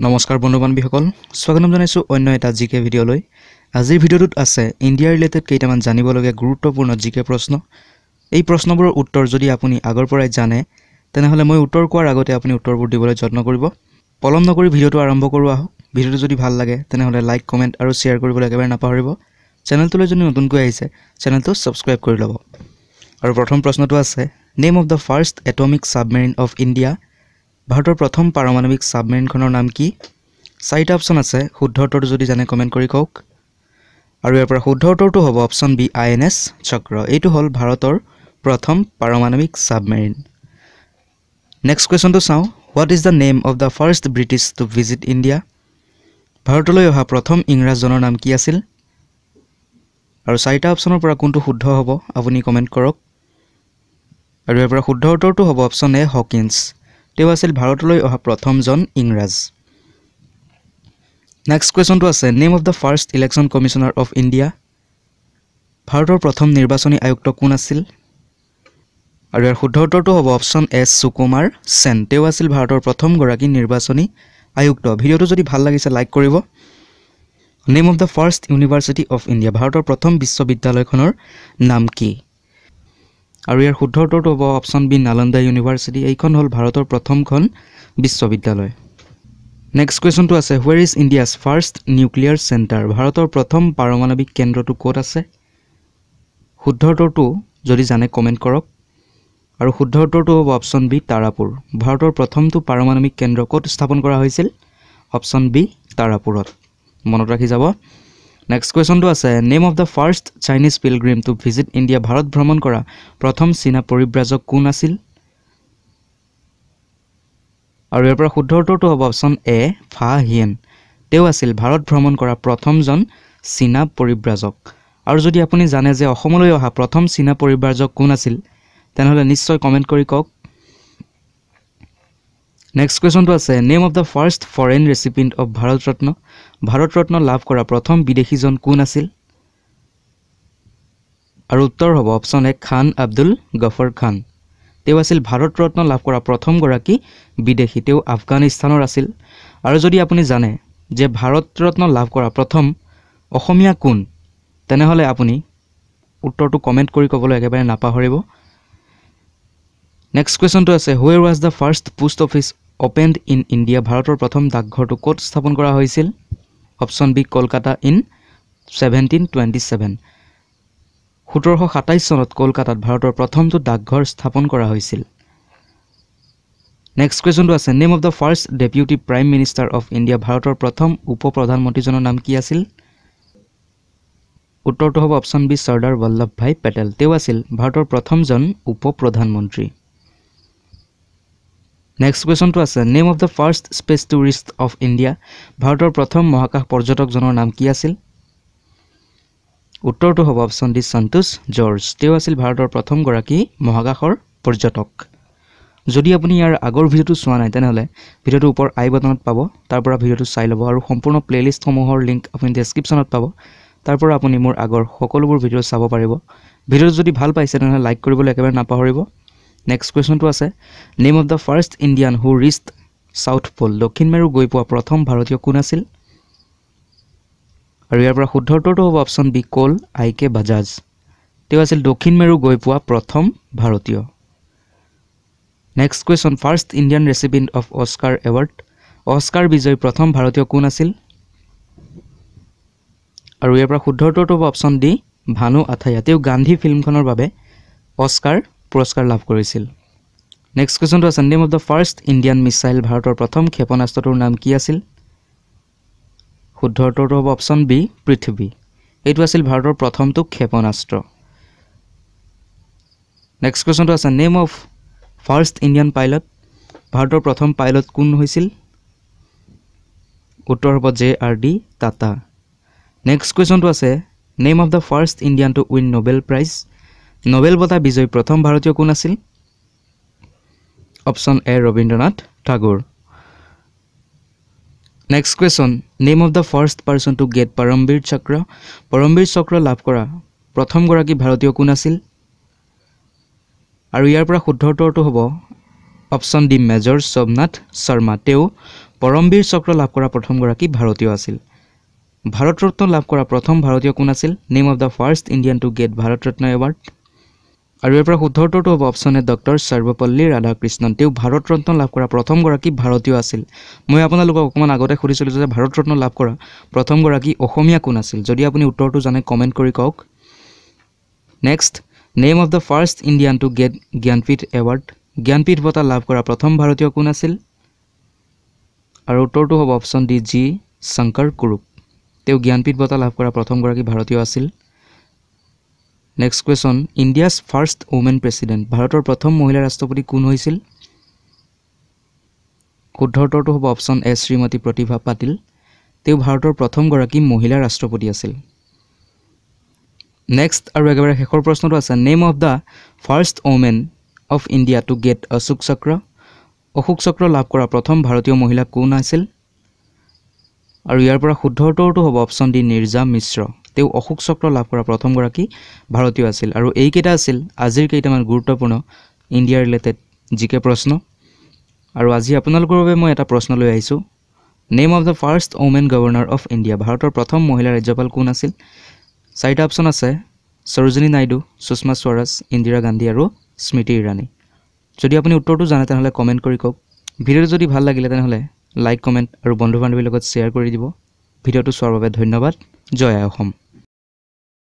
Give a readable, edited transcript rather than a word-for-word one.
नमस्कार बंधु बान्धवीসকল स्वागतम जानाइছো अन्य एटा जिके भिडिओ লৈ। আজিৰ ভিডিওটোত আছে ইন্ডিয়া ৰিলেটেড কেইটামান জানিবলগীয়া গুৰুত্বপূৰ্ণ জিকে প্ৰশ্ন। এই প্ৰশ্নবোৰৰ উত্তৰ যদি আপুনি আগৰ পৰাই জানে তেনেহলে মই উত্তৰ কোৱাৰ আগতে আপুনি উত্তৰবোৰ দিবলৈ যত্ন কৰিব। পলম নকৰি ভিডিওটো আৰম্ভ কৰোঁ। ভিডিওটো যদি ভাল লাগে তেনেহলে লাইক কমেন্ট আৰু শ্বেয়াৰ কৰিবলৈ একেবাৰে নাপাহৰিব। চেনেলটোলৈ যদি নতুনকৈ আহিছে চেনেলটো সাবস্ক্ৰাইব কৰি লব। আৰু প্ৰথম প্ৰশ্নটো আছে name of the first atomic submarine of India. भारतर प्रथम पारमाणविक सबमेरिनखনৰ नाम कि? साइट ऑप्शन আছে। শুদ্ধ উত্তৰটো যদি জানে কমেন্ট কৰি কওক। আৰু ইয়াৰ পৰা শুদ্ধ উত্তৰটো হ'ব অপশন বি আইএনএস চক্ৰ। এইটো হল ভাৰতৰ প্ৰথম পাৰমাণৱিক সাবমেৰিন। নেক্সট কোৱেশ্চনটো চাও। What is the name of the first British to visit India? ভাৰতলৈ অহা প্ৰথম ইংৰাজজনৰ নাম কি আছিল? আৰু সাইট অপশনৰ পৰা কোনটো শুদ্ধ হ'ব আপুনি কমেন্ট কৰক। আৰু ইয়াৰ পৰা শুদ্ধ উত্তৰটো হ'ব অপশন এ হকিন্স। তেওঁ আছিল ভাৰতলৈ অহা প্ৰথমজন ইংৰাজ। নেক্সট কোৱেশ্চনটো আছে name of the first election commissioner of India. ভাৰতৰ প্ৰথম নিৰ্বাচনী আয়ুক্ত কোন আছিল? আৰু ইয়াৰ শুদ্ধ উত্তৰটো হ'ব অপশন এছ সুকুমাৰ সেন। তেওঁ আছিল ভাৰতৰ প্ৰথম গৰাকী নিৰ্বাচনী আয়ুক্ত। ভিডিওটো যদি ভাল লাগিছে লাইক কৰিব। Name of the first university of India. ভাৰতৰ প্ৰথম বিশ্ববিদ্যালয়খনৰ নাম কি? আৰু ইয়াৰ শুদ্ধ উত্তৰটো হ'ব অপশন বি নালন্দা ইউনিভাৰ্সিটি। এইখন হ'ল ভাৰতৰ প্ৰথমখন বিশ্ববিদ্যালয়। নেক্সট কোৱেশ্চনটো আছে where is India's first nuclear centre? ভাৰতৰ প্ৰথম পাৰমাণৱিক কেন্দ্ৰটো ক'ত আছে? শুদ্ধ উত্তৰটো যদি জানে কমেন্ট কৰক। আৰু শুদ্ধ উত্তৰটো হ'ব অপশন বি তাৰাপুৰ। ভাৰতৰ প্ৰথমটো পাৰমাণৱিক কেন্দ্ৰ ক'ত স্থাপন কৰা হৈছিল? অপশন বি তাৰাপুৰত। মনত ৰাখি যাব। नेक्स्ट क्वेश्चन तो आसे name of the first Chinese pilgrim to visit India. Bharat भ्रमण करा प्रथम चीना परिव्राजक कोन आसिल? और यार पर शुद्ध उत्तर तो ऑप्शन ए फा हिएन। तेव आसिल भारत भ्रमण करा प्रथम जन चीना परिव्राजक। और जदि आपुनी जाने जे অসমলৈ অহা प्रथम चीना परिव्राजक कोन आसिल তেনহলে নিশ্চয় কমেন্ট কৰি কক। नेक्स्ट क्वेश्चन तो आसे name of the first foreign recipient of Bharat Ratna लाभ करा प्रथम विदेशी जन कोन आसिल? और उत्तर होबो option A Khan Abdul Gruffudd Khan. तेव आसिल भारत रत्न लाभ करा प्रथम गराकी विदेशी। तेव अफगानिस्तानर आसिल। और जदि आपुनी जाने जे भारत रत्न लाभ करा प्रथम असमिया कोन तनेहले आपुनी उत्तरটো कमेन्ट কৰি কবলৈ একেবাৰে নাপাহৰিব। नेक्स्ट क्वेश्चन तो आसे where was the first post office opened in India. भारतर प्रथम डाकघरটো ক'ত স্থাপন কৰা হৈছিল? Option B Kolkata in 1727। 1727 চনত কলকাতাত ভাৰতৰ প্ৰথমটো ডাকঘৰ স্থাপন কৰা হৈছিল। নেক্সট কোৱেশ্চনটো আছে name of the first deputy prime minister of India. ভাৰতৰ প্ৰথম উপপ্ৰধানমন্ত্ৰীজনৰ নাম কি আছিল? উত্তৰটো হ'ব অপশন বি সৰ্দাৰ বল্লভভাই পেটেল। তেওঁ আছিল ভাৰতৰ প্ৰথমজন উপপ্ৰধানমন্ত্ৰী। नेक्स्ट क्वेश्चन तो आसे name of the first space tourist of India. भारतर प्रथम महाकाश पर्यटक जनर नाम कि आसिल? उत्तर तो होब ऑप्शन डी संतोष जॉर्ज। तेव आसिल भारतर प्रथम गराकी महाकाशर पर्यटक। जदि आपुनी यार आगर भिडिओ चुआ ना तनेहले भिडिओ ऊपर आई बटनत पाबो। तार पर भिडिओ चाइ लबो और सम्पूर्ण प्लेलिस्ट समूहर लिंक आपुनी डेस्क्रिप्शनत पाबो। तार पर आपुनी मोर आगर सकलोबुर भिडिओ चाबो पारिबो। भिडिओ जदि भाल पाइसे तनेहले लाइक करिबोले एकेबारे नापाहरिबो। नेक्स्ट क्वेश्चन तो आसे name of the first Indian who reached south pole. दक्षिण मेरु गई पा प्रथम भारतीय कोन आसिल? और यार पर शुद्ध उत्तर तो होबो option B Col I K Bajaj. तेव आसिल दक्षिण मेरु गई पा प्रथम भारतीय। Next question first Indian recipient of Oscar award. Oscar विजयी प्रथम भारतीय कोन आसिल? और यार पर शुद्ध उत्तर तो होबो ऑप्शन डी भानु आथाया। तेव गांधी फिल्मखনৰ বাবে ऑस्कार पुरस्कार लाभ करिसिल। नेक्स्ट क्वेश्चन आसे name of the first Indian missile. भारतर प्रथम क्षेपणास्त्रटोर नाम कि आसिल? शुद्ध उत्तर होबो ऑप्शन बी पृथ्वी। एतु आसिल भारतर प्रथम तो क्षेपणास्त्र। नेक्स्ट क्वेश्चन आसे name of first Indian pilot. भारतर प्रथम पायलट कोन होइसिल? उत्तर होबो J.R.D. टाटा। नेक्स्ट क्वेश्चन आसे name of the first Indian to win Nobel prize. Nobel बता विजयी प्रथम भारतीय कोन आसिल? Option A Rabindranath Thakur. Next question name of the first person to get Paramvir Chakra. Paramvir चक्र लाभ करा प्रथम गराकी भारतीय कोन आसिल? और यार पर शुद्ध उत्तर तो होबो option D major Somnath Sharma. তেও পৰমবীৰ চক্ৰ লাভ কৰা প্ৰথমগৰাকী ভাৰতীয় আছিল। ভাৰত ৰত্ন লাভ কৰা প্ৰথম ভাৰতীয় কোন আছিল? Name of the first Indian to get Bharat Ratna award. আৰু ইয়াৰ পৰা শুদ্ধটো হ'ব option A doctor Sarvepalli Radhakrishnan. তেওঁ ভাৰত ৰত্ন লাভ কৰা প্ৰথমগৰাকী ভাৰতীয় আছিল। মই আপোনালোকক অকণমান আগতে সুধিছিলোঁ যে ভাৰত ৰত্ন লাভ কৰা প্ৰথমগৰাকী অসমীয়া কোন আছিল। যদি আপুনি উত্তৰটো জানে কমেণ্ট কৰি কওক। Next, name of the first Indian to get Jnanpith award, Jnanpith বঁটা লাভ কৰা প্ৰথম ভাৰতীয় কোন আছিল? আৰু উত্তৰটো হ'ব option D G Shankar Kurup. তেওঁ জ্ঞানপীঠ বঁটা লাভ কৰা প্ৰথমগৰাকী ভাৰতীয় আছিল। Next question, India's first women president, ভাৰতৰ প্ৰথম মহিলা ৰাষ্ট্ৰপতি কোন হৈছিল? শুদ্ধ উত্তৰটো হ'ব অপশ্যন এ শ্ৰীমতী প্ৰতিভা পাটিল। তেওঁ ভাৰতৰ প্ৰথমগৰাকী মহিলা ৰাষ্ট্ৰপতি আছিল। নেক্সট আৰু একেবাৰে শেষৰ প্ৰশ্নটো আছে, name of the first women of India to get Ashoka Chakra, Ashoka চক্ৰ লাভ কৰা প্ৰথম ভাৰতীয় মহিলা কোন আছিল? আৰু ইয়াৰ পৰা শুদ্ধ উত্তৰটো হ'ব অপশ্যন ডি নীৰজা মিশ্ৰ। তেওঁ অশোক চক্ৰ লাভ কৰা প্ৰথমগৰাকী ভাৰতীয় আছিল। আৰু এইকেইটা আছিল আজিৰ কেইটামান গুৰুত্বপূৰ্ণ ইণ্ডিয়া ৰিলেটেড জিকে প্ৰশ্ন। আৰু আজি আপোনালোকৰ বাবে মই এটা প্ৰশ্ন লৈ আহিছোঁ, name of the first women governor of India, ভাৰতৰ প্ৰথম মহিলা ৰাজ্যপাল কোন আছিল? চাৰিটা অপশ্যন আছে, সৰোজিনী নাইডু, সুষমা স্বৰাজ, ইন্দিৰা গান্ধী আৰু স্মৃতি ইৰাণী। যদি আপুনি উত্তৰটো জানে তেনেহ'লে কমেণ্ট কৰি কওক। ভিডিঅ'টো যদি ভাল লাগিলে তেনেহ'লে লাইক, কমেণ্ট আৰু বন্ধু বান্ধৱীৰ লগত শ্বেয়াৰ কৰি দিব। ভিডিঅ'টো চোৱাৰ বাবে ধন্যবাদ। জয় আই অসম।